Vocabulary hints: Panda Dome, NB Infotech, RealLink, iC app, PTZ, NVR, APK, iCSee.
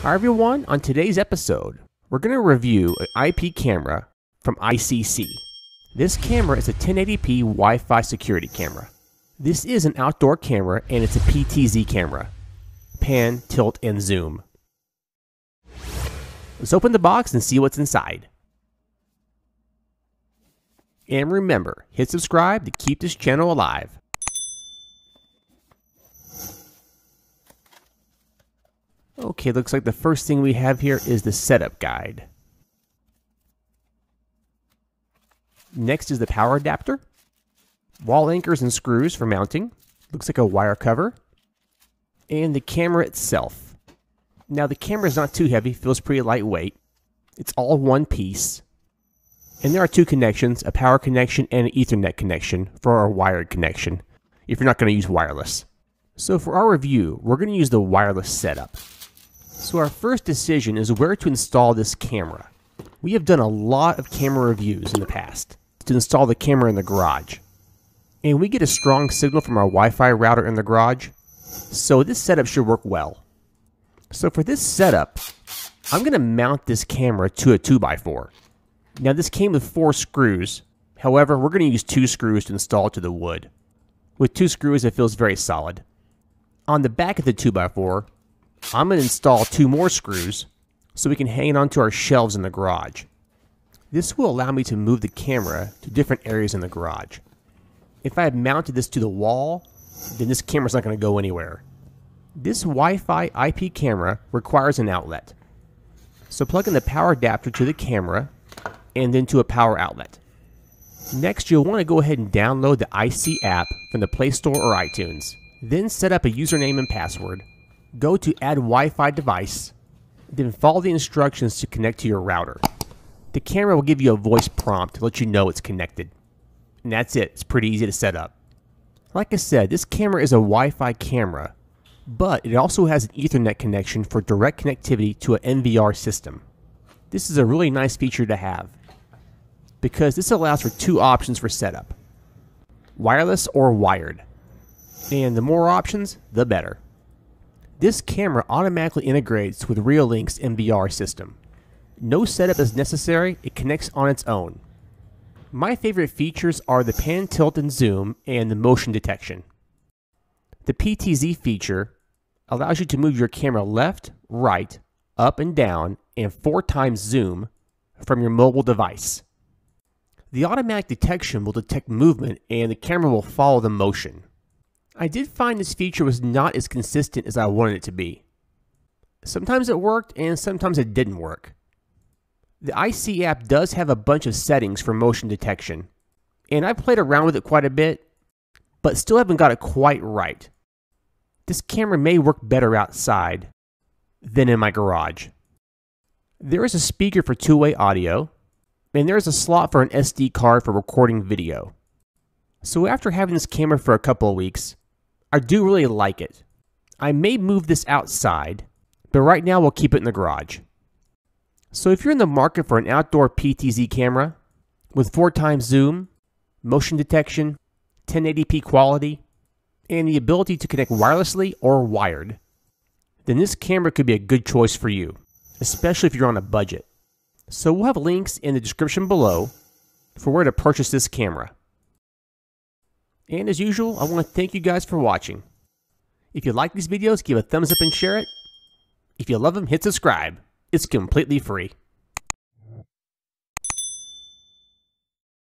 Hi everyone, on today's episode, we're going to review an IP camera from iCSee. This camera is a 1080p Wi-Fi security camera. This is an outdoor camera and it's a PTZ camera. Pan, tilt, and zoom. Let's open the box and see what's inside. And remember, hit subscribe to keep this channel alive. Okay, looks like the first thing we have here is the setup guide. Next is the power adapter, wall anchors and screws for mounting, looks like a wire cover, and the camera itself. Now the camera is not too heavy, feels pretty lightweight. It's all one piece. And there are two connections, a power connection and an Ethernet connection for our wired connection, if you're not going to use wireless. So for our review, we're going to use the wireless setup. So our first decision is where to install this camera. We have done a lot of camera reviews in the past to install the camera in the garage. And we get a strong signal from our Wi-Fi router in the garage, so this setup should work well. So for this setup, I'm going to mount this camera to a 2x4. Now this came with 4 screws, however we're going to use 2 screws to install it to the wood. With 2 screws it feels very solid. On the back of the 2x4, I'm going to install 2 more screws so we can hang it onto our shelves in the garage. This will allow me to move the camera to different areas in the garage. If I had mounted this to the wall, then this camera's not going to go anywhere. This Wi-Fi IP camera requires an outlet. So plug in the power adapter to the camera and then to a power outlet. Next, you'll want to go ahead and download the iC app from the Play Store or iTunes. Then set up a username and password. Go to Add Wi-Fi Device, then follow the instructions to connect to your router. The camera will give you a voice prompt to let you know it's connected. And that's it, it's pretty easy to set up. Like I said, this camera is a Wi-Fi camera, but it also has an Ethernet connection for direct connectivity to an NVR system. This is a really nice feature to have, because this allows for 2 options for setup, wireless or wired. And the more options, the better. This camera automatically integrates with RealLink's MVR system. No setup is necessary, it connects on its own. My favorite features are the pan, tilt, and zoom, and the motion detection. The PTZ feature allows you to move your camera left, right, up and down, and 4 times zoom from your mobile device. The automatic detection will detect movement and the camera will follow the motion. I did find this feature was not as consistent as I wanted it to be. Sometimes it worked and sometimes it didn't work. The iC app does have a bunch of settings for motion detection, and I've played around with it quite a bit, but still haven't got it quite right. This camera may work better outside than in my garage. There is a speaker for two-way audio, and there is a slot for an SD card for recording video. So after having this camera for a couple of weeks, I do really like it. I may move this outside, but right now we'll keep it in the garage. So if you're in the market for an outdoor PTZ camera with 4x zoom, motion detection, 1080p quality, and the ability to connect wirelessly or wired, then this camera could be a good choice for you, especially if you're on a budget. So we'll have links in the description below for where to purchase this camera. And as usual, I want to thank you guys for watching. If you like these videos, give a thumbs up and share it. If you love them, hit subscribe. It's completely free.